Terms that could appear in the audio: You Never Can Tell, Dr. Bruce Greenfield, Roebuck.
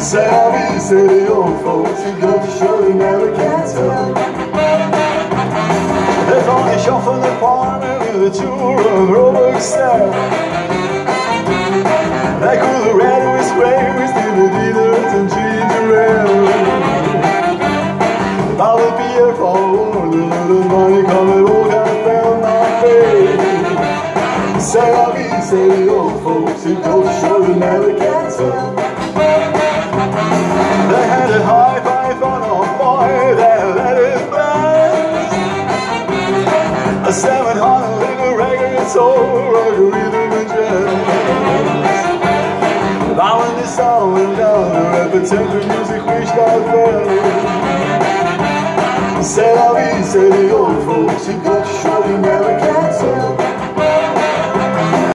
Savvy city old folks who go to show you never can tell. They're from the shop and the farm and the tour of Roebuck style. Like all the railways, wayward, still the dealers and ginger ale. I'll be here for the little money coming all down down my face. Savvy city old folks who go to show you never can tell. They had a high five on a boy that let it pass. A 700 little record soul, a rhythm and jazz. Now when the song went down, the repertoire music reached out fast. Said I'll be, said the old folks, you got to show you never can tell.